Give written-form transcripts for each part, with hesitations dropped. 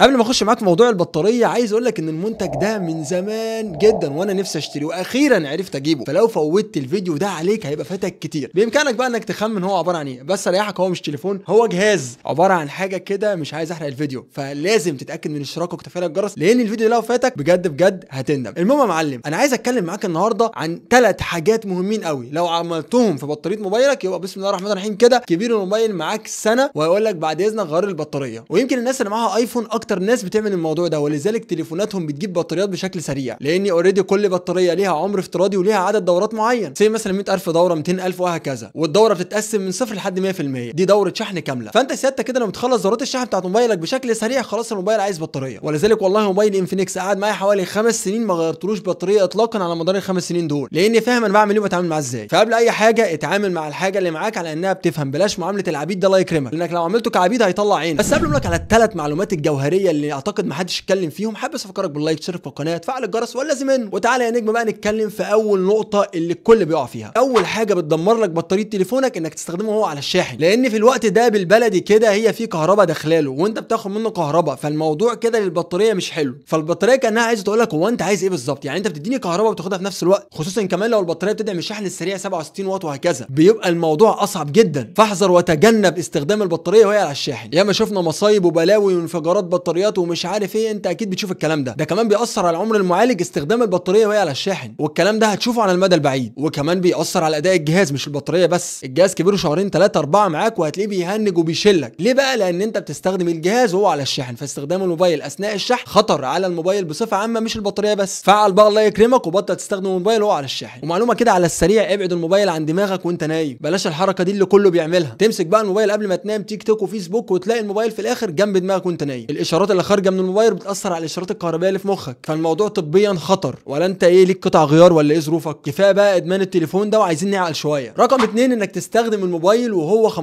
قبل ما اخش معاك في موضوع البطاريه، عايز اقول لك ان المنتج ده من زمان جدا وانا نفسي اشتريه، واخيرا عرفت اجيبه. فلو فوتت الفيديو ده عليك هيبقى فاتك كتير. بامكانك بقى انك تخمن هو عباره عن ايه، بس اريحك هو مش تليفون، هو جهاز عباره عن حاجه كده. مش عايز احرق الفيديو، فلازم تتاكد من اشتراكك وتفعيل الجرس، لان الفيديو لو فاتك بجد بجد هتندم. المهم يا معلم، انا عايز اتكلم معاك النهارده عن 3 حاجات مهمين قوي، لو عملتهم في بطاريه موبايلك يبقى بسم الله الرحمن الرحيم كده كبير الموبايل معاك سنه وهيقول لك بعد اذنك غير البطاريه. ويمكن الناس اللي معاها ايفون اكتر ناس بتعمل الموضوع ده، ولذلك تليفوناتهم بتجيب بطاريات بشكل سريع، لان اوريدي كل بطاريه ليها عمر افتراضي وليها عدد دورات معين، زي مثلا 100000 دوره، 200000 وهكذا، والدوره بتتقسم من 0 لحد 100%، دي دوره شحن كامله. فانت سيادتك كده لما تخلص دورات الشحن بتاعت موبايلك بشكل سريع خلاص الموبايل عايز بطاريه. ولذلك والله موبايل انفينكس قعد معايا حوالي 5 سنين ما غيرتلوش بطاريه اطلاقا على مدار ال5 سنين دول، لاني فاهم انا بعمل ايه وبتعامل معاه ازاي. فقبل اي حاجه اتعامل مع الحاجه اللي معاك على انها بتفهم، بلاش معامله العبيد ده الله يكرمك، لانك لو عملته كعبيد هيطلع عينك. بس قبل ما اقول لك على ال3 معلومات الجوهريه اللي اعتقد ما حدش اتكلم فيهم، حابب افكرك باللايك، تشترك في القناه، تفعل الجرس واللازم. وتعالى يا نجم بقى نتكلم في اول نقطه اللي الكل بيقع فيها. اول حاجه بتدمر لك بطاريه تليفونك انك تستخدمه هو على الشاحن، لان في الوقت ده بالبلدي كده هي في كهرباء داخلاله وانت بتاخد منه كهرباء، فالموضوع كده للبطاريه مش حلو. فالبطاريه كانها عايزه تقول لك هو انت عايز ايه بالظبط، يعني انت بتديني كهرباء وبتاخدها في نفس الوقت، خصوصا كمان لو البطاريه بتدعم الشحن السريع 67 واط وهكذا، بيبقى الموضوع اصعب جدا. فاحذر وتجنب استخدام البطاريه وهي على الشاحن. ياما شفنا مصايب وبلاوي وانفجارات بطاريات ومش عارف ايه، انت اكيد بتشوف الكلام ده. ده كمان بيأثر على عمر المعالج استخدام البطاريه وهي على الشاحن، والكلام ده هتشوفه على المدى البعيد. وكمان بيأثر على اداء الجهاز، مش البطاريه بس، الجهاز كبيره 2 3 4 معاك وهتلاقيه بيهنج وبيشلك. ليه بقى؟ لان انت بتستخدم الجهاز وهو على الشاحن، فاستخدام الموبايل اثناء الشحن خطر على الموبايل بصفه عامه مش البطاريه بس. فعل بقى الله يكرمك وبطل تستخدم الموبايل وهو على الشاحن. ومعلومه كده على السريع، ابعد الموبايل عن دماغك وانت نايم، بلاش الحركه دي اللي كله بيعملها. تمسك بقى الموبايل قبل ما تنام تيك توك وفيسبوك وتلاقي الموبايل في الاخر جنب دماغك وانت نايم. الاشارات اللي خارجه من الموبايل بتاثر على الاشارات الكهربائيه اللي في مخك، فالموضوع طبيا خطر. ولا انت ايه ليك قطع غيار ولا ايه ظروفك؟ كفايه بقى ادمان التليفون ده وعايزين نعقل شويه. رقم 2، انك تستخدم الموبايل وهو 15%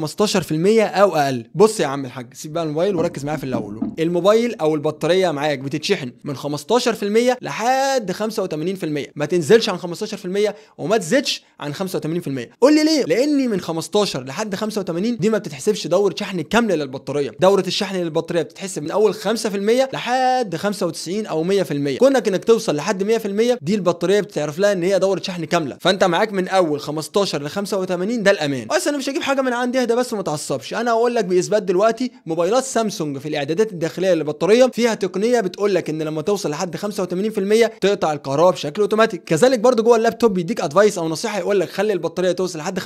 او اقل. بص يا عم الحاج، سيب بقى الموبايل وركز معايا في الاول. الموبايل او البطاريه معاك بتتشحن من 15% لحد 85%، ما تنزلش عن 15% وما تزيدش عن 85%. قول لي ليه؟ لان من 15 لحد 85 دي ما بتتحسبش دوره شحن كامله للبطاريه. دوره الشحن للبطاريه بتتحسب من اول 5% لحد 95 او 100%. كونك انك توصل لحد 100% دي البطاريه بتعرف لها ان هي دوره شحن كامله. فانت معاك من اول 15 ل 85 ده الامان. بس انا مش هجيب حاجه من عندي، اهدى بس وما تعصبش. انا هقول لك باثبات دلوقتي، موبايلات سامسونج في الاعدادات الداخليه للبطاريه فيها تقنيه بتقول لك ان لما توصل لحد 85% تقطع الكهرباء بشكل اوتوماتيك. كذلك برضو جوه اللابتوب بيديك ادفايس او نصيحه يقول لك خلي البطاريه توصل لحد 85%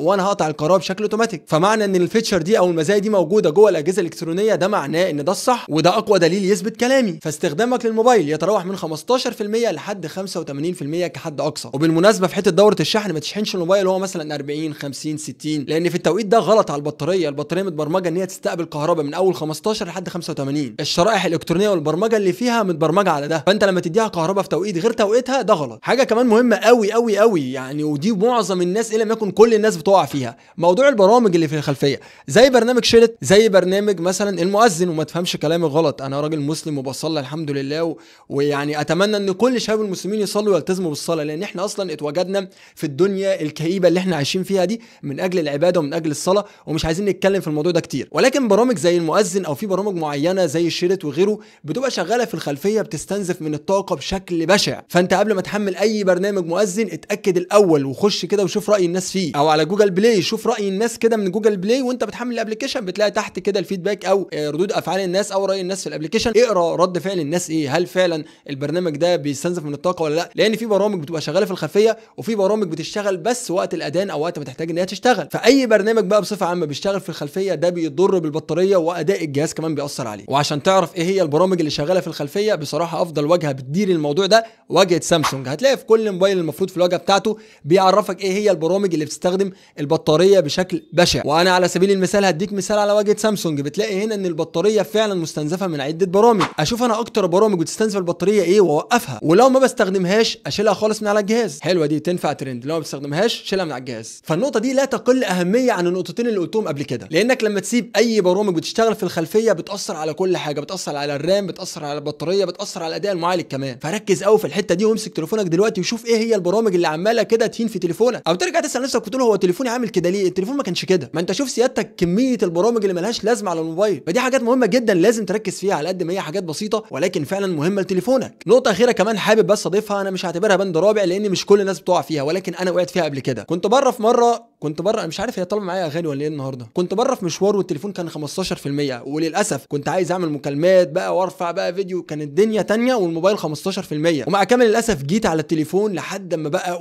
وانا هقطع الكهرباء بشكل اوتوماتيك. فمعنى ان الفيتشر دي او المزايا دي موجوده جوه الاجهزه الالكترونيه، ده معناه ان ده الصح وده اقوى دليل يثبت كلامي. فاستخدامك للموبايل يتراوح من 15% لحد 85% كحد اقصى. وبالمناسبه في حته دوره الشحن ما تشحنش الموبايل وهو مثلا 40 50 60، لان في التوقيت ده غلط على البطاريه. البطاريه متبرمجه ان هي تستقبل كهرباء من اول 15 لحد 85. الشرائح الالكترونيه والبرمجه اللي فيها متبرمجه على ده، فانت لما تديها كهرباء في توقيت غير توقيتها ده غلط. حاجه كمان مهمه قوي قوي قوي يعني، ودي معظم الناس الا ما يكون كل الناس بتقع فيها، موضوع البرامج اللي في الخلفيه، زي برنامج شريط، زي برنامج مثلا المؤذن. وما تفهمش كلامي غلط، انا راجل مسلم وبصلي الحمد لله، ويعني اتمنى ان كل شباب المسلمين يصلوا ويلتزموا بالصلاه، لان احنا اصلا اتوجدنا في الدنيا الكئيبه اللي احنا عايشين فيها دي من اجل العباده ومن اجل الصلاه، ومش عايزين نتكلم في الموضوع ده كتير. ولكن برامج زي المؤذن او في برامج معينه زي الشريط وغيره بتبقى شغاله في الخلفيه، بتستنزف من الطاقه بشكل بشع. فانت قبل ما تحمل اي برنامج مؤذن اتاكد الاول وخش كده وشوف راي الناس فيه، او على جوجل بلاي شوف راي الناس كده من جوجل بلاي وانت بتحمل الابلكيشن، بتلاقي تحت كده الفيدباك او ردود افعال الناس او راي الناس في الابلكيشن. اقرا رد فعل الناس ايه، هل فعلا البرنامج ده بيستنزف من الطاقه ولا لا؟ لان في برامج بتبقى شغاله في الخلفيه، وفي برامج بتشتغل بس وقت الاذان او وقت ما تحتاج ان هي تشتغل. فاي برنامج بقى بصفه عامه بيشتغل في الخلفيه ده بيضر بالبطاريه واداء الجهاز كمان بيأثر عليه. وعشان تعرف ايه هي البرامج اللي شغاله في الخلفيه، بصراحه افضل واجهه بتدير الموضوع ده واجهه سامسونج. هتلاقي في كل موبايل المفروض في الواجهه بتاعته بيعرفك ايه هي البرامج اللي بتستخدم البطاريه بشكل بشع. وانا على سبيل المثال هديك مثال على واجهه سامسونج، بتلاقي هنا ان البطاريه فعلا مستنزفه من عده برامج. اشوف انا اكتر برامج بتستنزف البطاريه ايه واوقفها، ولو ما بستخدمهاش اشيلها خالص من على الجهاز. حلوه دي، تنفع ترند، لو ما بستخدمهاش شيلها من على الجهاز. فالنقطه دي لا تقل اهميه عن النقطتين اللي قلتهم قبل كده، لانك لما تسيب اي برامج بتشتغل في الخلفيه بتاثر على كل حاجه، بتاثر على الرام، بتاثر على البطاريه، بتاثر على اداء المعالج كمان. فركز قوي في الحته دي، وامسك تليفونك دلوقتي وشوف ايه هي البرامج اللي عماله كده تهين في تليفونك، او ترجع تسال نفسك وتقول هو تليفوني عامل كده ليه؟ التليفون ما كانش كده. ما انت شوف سيادتك كميه البرامج اللي مالهاش لازمه على الموبايل. فدي حاجات مهمه جدا لازم تركز فيها على قد ما هي حاجات بسيطه ولكن فعلا مهمه لتليفونك. نقطه اخيره كمان حابب بس اضيفها، انا مش هعتبرها بند رابع لان مش كل الناس بتقع فيها، ولكن انا وقعت فيها قبل كده. كنت بره في مره، انا مش عارف هي طالبه معايا اغاني ولا ايه النهارده. كنت بره في مشوار والتليفون كان 15%، وللاسف كنت عايز اعمل مكالمات بقى وارفع بقى فيديو، كانت الدنيا تانية والموبايل 15%، ومع كامل للاسف جيت على التليفون لحد ما بقى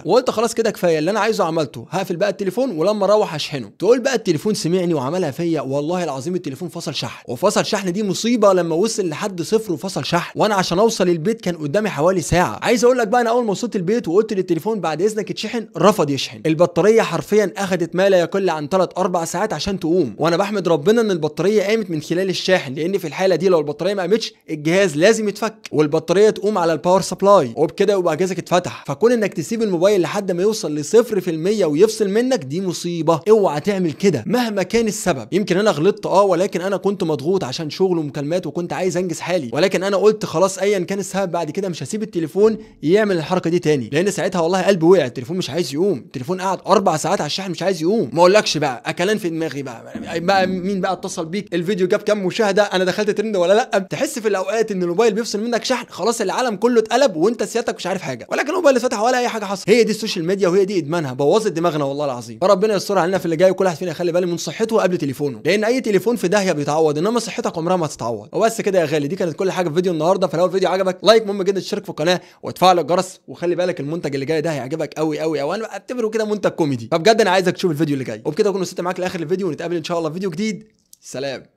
1%، وقلت خلاص كده كفايه اللي انا عايزه عملته، هقفل بقى التليفون ولما اروح هشحنه. تقول بقى التليفون سمعني وعملها فيا، والله العظيم التليفون فصل شحن، وفصل شحن دي مصيبه لما وصل لحد صفر وفصل شحن، وانا عشان اوصل البيت كان قدامي حوالي ساعه. عايز اقول لك بقى انا اول ما وصلت البيت وقلت للتليفون بعد اذنك اتشحن، رفض يشحن. البطاريه حرفيا اخدت ما لا يقل عن 3-4 ساعات عشان تقوم، وانا بحمد ربنا ان البطاريه قامت من خلال الشاحن، لان في الحاله دي لو البطاريه ما قامتش الجهاز لازم يتفك والبطاريه تقوم على الباور سبلاي، وبكده يبقى جهازك اتفتح. فكون انك تسيب الموبايل لحد ما يوصل لصفر في المية ويفصل منك دي مصيبه، اوعى تعمل كده مهما كان السبب. يمكن انا غلطت ولكن انا كنت مضغوط عشان شغل ومكالمات وكنت عايز انجز حالي، ولكن انا قلت خلاص ايا كان السبب بعد كده مش هسيب التليفون يعمل الحركه دي تاني، لان ساعتها والله قلبي وقع، التليفون مش عايز يقوم، التليفون قعد 4 ساعات على الشحن مش عايز يقوم. ما اقولكش بقى اكلان في دماغي بقى مين بقى اتصل بيك، الفيديو جاب كام مشاهده، انا دخلت ترند ولا لا. تحس في الاوقات ان الموبايل بيفصل منك شحن خلاص العالم كله اتقلب وانت سيادتك مش عارف حاجه، ولكن الموبايل اتفتح ولا اي حاجه حصلت. هي دي السوشيال ميديا وهي دي ادمانها، بوظت دماغنا والله العظيم. فربنا يستر علينا في اللي جاي، وكل واحد فينا يخلي باله من صحته قبل تليفونه، لان اي تليفون في داهيه بيتعوض، انما صحتك عمرها ما تتعوض. وبس كده يا غالي، دي كانت كل حاجه في فيديو النهارده. فلو الفيديو عجبك لايك مهم جدا، تشترك في القناه وتفعل الجرس، وخلي بالك المنتج اللي جاي ده هيعجبك قوي قوي قوي، انا بعتبره كده منتج كوميدي، فبجد انا عايزك تشوف الفيديو اللي جاي. وبكده اكون وصلت معاك لاخر الفيديو، ونتقابل ان شاء الله في فيديو جديد. سلام.